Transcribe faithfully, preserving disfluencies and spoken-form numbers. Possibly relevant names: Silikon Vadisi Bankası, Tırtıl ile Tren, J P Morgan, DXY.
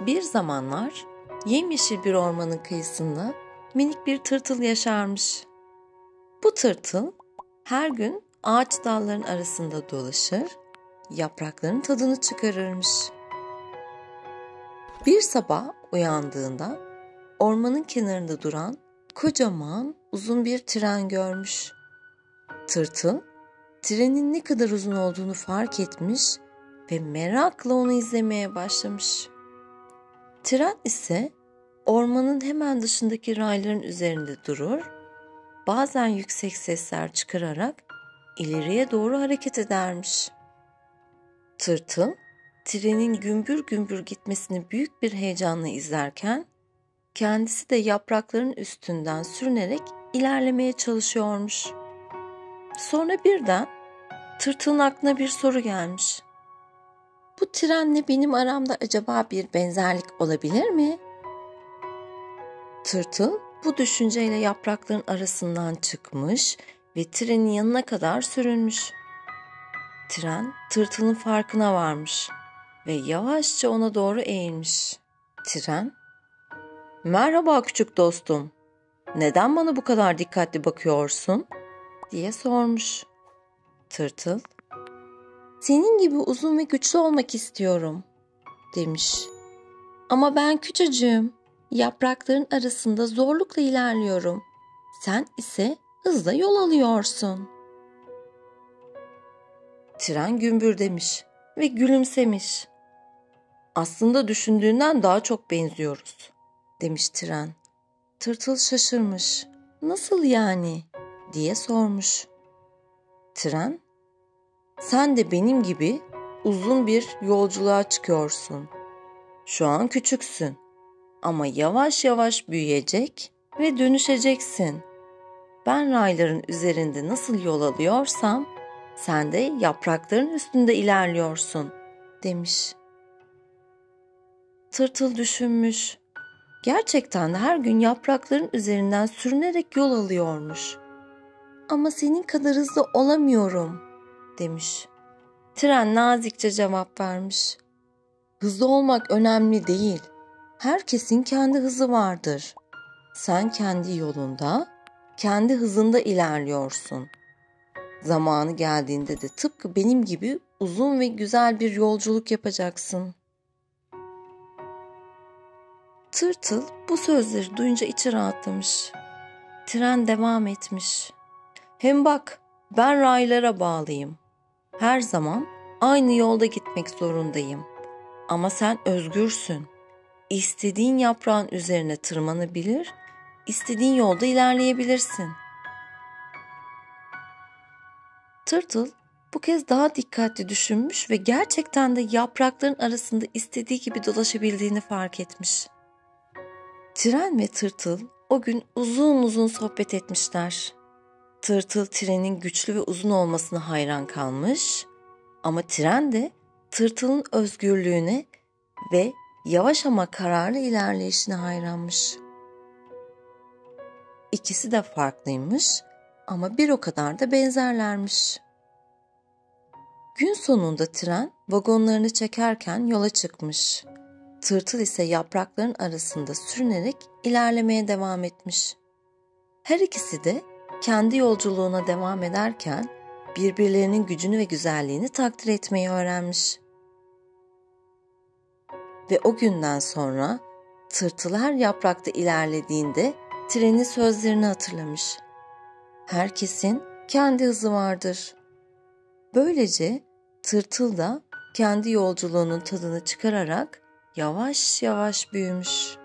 Bir zamanlar yemyeşil bir ormanın kıyısında minik bir tırtıl yaşarmış. Bu tırtıl her gün ağaç dallarının arasında dolaşır, yaprakların tadını çıkarırmış. Bir sabah uyandığında ormanın kenarında duran kocaman uzun bir tren görmüş. Tırtıl trenin ne kadar uzun olduğunu fark etmiş ve merakla onu izlemeye başlamış. Tren ise ormanın hemen dışındaki rayların üzerinde durur, bazen yüksek sesler çıkararak ileriye doğru hareket edermiş. Tırtıl, trenin gümbür gümbür gitmesini büyük bir heyecanla izlerken, kendisi de yaprakların üstünden sürünerek ilerlemeye çalışıyormuş. Sonra birden tırtılın aklına bir soru gelmiş. Bu trenle benim aramda acaba bir benzerlik olabilir mi? Tırtıl bu düşünceyle yaprakların arasından çıkmış ve trenin yanına kadar sürünmüş. Tren tırtılın farkına varmış ve yavaşça ona doğru eğilmiş. Tren, "Merhaba küçük dostum, neden bana bu kadar dikkatli bakıyorsun?" diye sormuş. Tırtıl, "Senin gibi uzun ve güçlü olmak istiyorum," demiş. "Ama ben küçücüğüm, yaprakların arasında zorlukla ilerliyorum. Sen ise hızla yol alıyorsun." Tren gümbür demiş ve gülümsemiş. "Aslında düşündüğünden daha çok benziyoruz," demiş tren. Tırtıl şaşırmış. "Nasıl yani?" diye sormuş. Tren, "Sen de benim gibi uzun bir yolculuğa çıkıyorsun. Şu an küçüksün ama yavaş yavaş büyüyecek ve dönüşeceksin. Ben rayların üzerinde nasıl yol alıyorsam sen de yaprakların üstünde ilerliyorsun," demiş. Tırtıl düşünmüş. Gerçekten de her gün yaprakların üzerinden sürünerek yol alıyormuş. "Ama senin kadar hızlı olamıyorum," demiş. Tren nazikçe cevap vermiş. "Hızlı olmak önemli değil. Herkesin kendi hızı vardır. Sen kendi yolunda, kendi hızında ilerliyorsun. Zamanı geldiğinde de tıpkı benim gibi uzun ve güzel bir yolculuk yapacaksın." Tırtıl bu sözleri duyunca içi rahatlamış. Tren devam etmiş. "Hem bak, ben raylara bağlıyım. Her zaman aynı yolda gitmek zorundayım. Ama sen özgürsün. İstediğin yaprağın üzerine tırmanabilir, istediğin yolda ilerleyebilirsin." Tırtıl bu kez daha dikkatli düşünmüş ve gerçekten de yaprakların arasında istediği gibi dolaşabildiğini fark etmiş. Tren ve tırtıl o gün uzun uzun sohbet etmişler. Tırtıl trenin güçlü ve uzun olmasına hayran kalmış ama tren de tırtılın özgürlüğüne ve yavaş ama kararlı ilerleyişine hayranmış. İkisi de farklıymış ama bir o kadar da benzerlermiş. Gün sonunda tren vagonlarını çekerken yola çıkmış. Tırtıl ise yaprakların arasında sürünerek ilerlemeye devam etmiş. Her ikisi de kendi yolculuğuna devam ederken birbirlerinin gücünü ve güzelliğini takdir etmeyi öğrenmiş. Ve o günden sonra tırtıl her yaprakta ilerlediğinde trenin sözlerini hatırlamış. "Herkesin kendi hızı vardır." Böylece tırtıl da kendi yolculuğunun tadını çıkararak yavaş yavaş büyümüş.